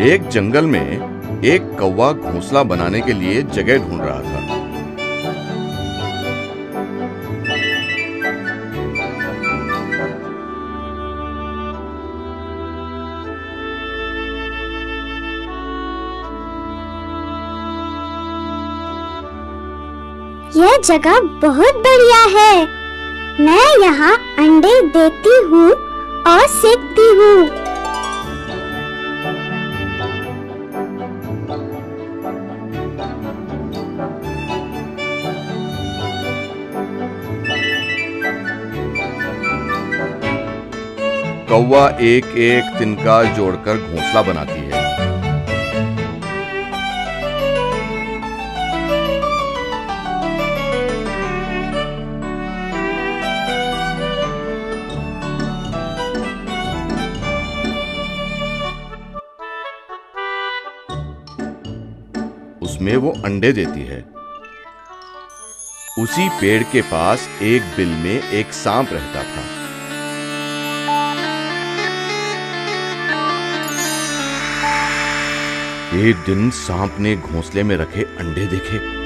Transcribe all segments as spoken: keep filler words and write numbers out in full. एक जंगल में एक कौवा घोंसला बनाने के लिए जगह ढूंढ रहा था। यह जगह बहुत बढ़िया है, मैं यहाँ अंडे देती हूँ और सीखती हूँ। कौवा एक एक तिनका जोड़कर घोंसला बनाती है। उसमें वो अंडे देती है। उसी पेड़ के पास एक बिल में एक सांप रहता था। एक दिन सांप ने घोंसले में रखे अंडे देखे।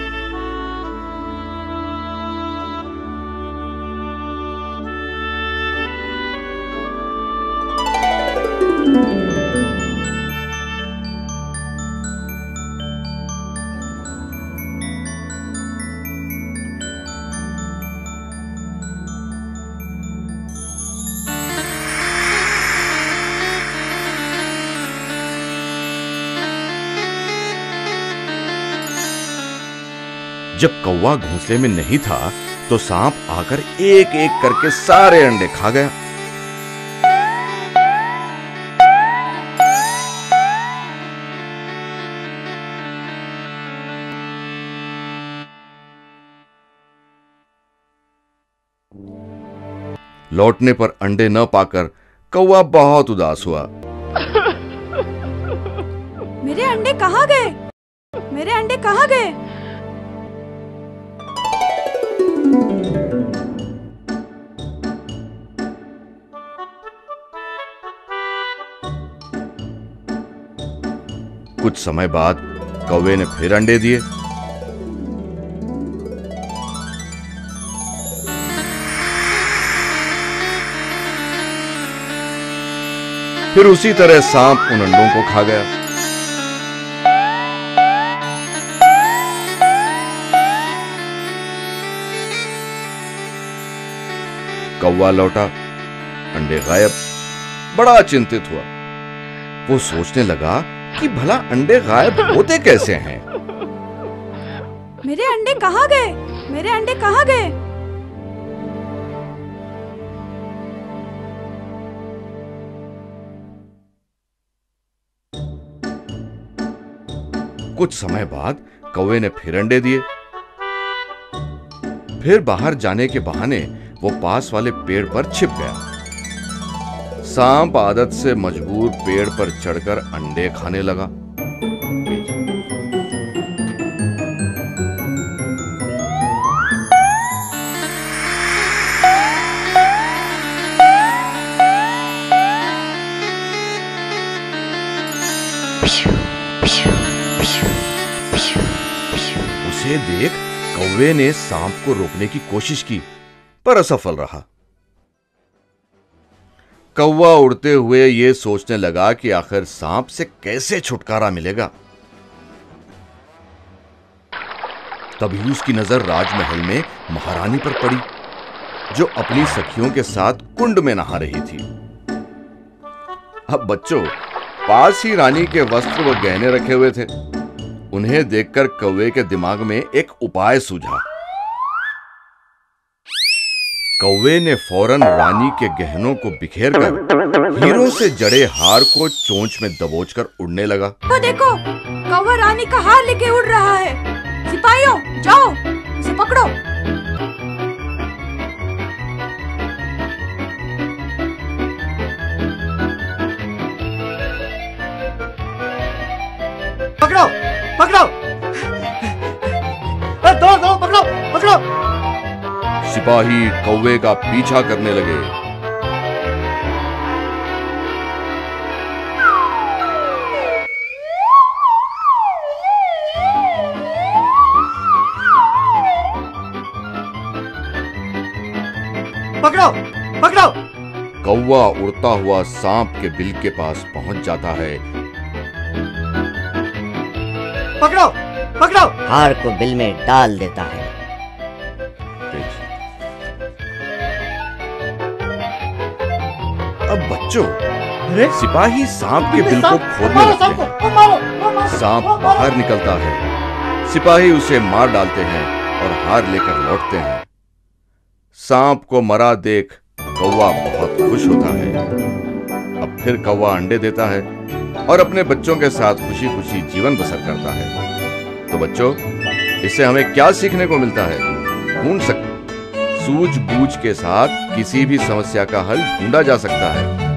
जब कौवा घोंसले में नहीं था तो सांप आकर एक एक करके सारे अंडे खा गया। लौटने पर अंडे न पाकर कौवा बहुत उदास हुआ। मेरे अंडे कहाँ गए? मेरे अंडे कहाँ गए? कुछ समय बाद कौवे ने फिर अंडे दिए। फिर उसी तरह सांप उन अंडों को खा गया। कौवा लौटा, अंडे गायब। बड़ा चिंतित हुआ। वो सोचने लगा कि भला अंडे गायब होते कैसे हैं? मेरे अंडे कहाँ गए? मेरे अंडे कहाँ गए? कुछ समय बाद कौवे ने फिर अंडे दिए। फिर बाहर जाने के बहाने वो पास वाले पेड़ पर छिप गया। सांप आदत से मजबूर पेड़ पर चढ़कर अंडे खाने लगा। उसे देख कौवे ने सांप को रोकने की कोशिश की, पर असफल रहा। कौवा उड़ते हुए ये सोचने लगा कि आखिर सांप से कैसे छुटकारा मिलेगा। तभी उसकी नजर राजमहल में महारानी पर पड़ी, जो अपनी सखियों के साथ कुंड में नहा रही थी। अब बच्चों, पास ही रानी के वस्त्र व गहने रखे हुए थे। उन्हें देखकर कौवे के दिमाग में एक उपाय सूझा। कौवे ने फौरन रानी के गहनों को बिखेर कर हीरों से जड़े हार को चोंच में दबोचकर उड़ने लगा। तो देखो, कौवा रानी का हार लेके उड़ रहा है। सिपाहियों, जाओ उसे पकड़ो। पकड़ो, पकड़ो, दो, दो, पकड़ो, पकड़ो। सिपाही कौवे का पीछा करने लगे। पकड़ो पकड़ो। कौवा उड़ता हुआ सांप के बिल के पास पहुंच जाता है। पकड़ो पकड़ो। हार को बिल में डाल देता है। अब बच्चों, सिपाही सांप के बिल को खोदने लगते हैं। सांप बाहर निकलता है, सिपाही उसे मार डालते हैं और हार लेकर लौटते हैं। सांप को मरा देख कौवा बहुत खुश होता है। अब फिर कौवा अंडे देता है और अपने बच्चों के साथ खुशी खुशी जीवन बसर करता है। तो बच्चों, इससे हमें क्या सीखने को मिलता है? ढूंढ सकते सूझबूझ के साथ किसी भी समस्या का हल ढूंढा जा सकता है।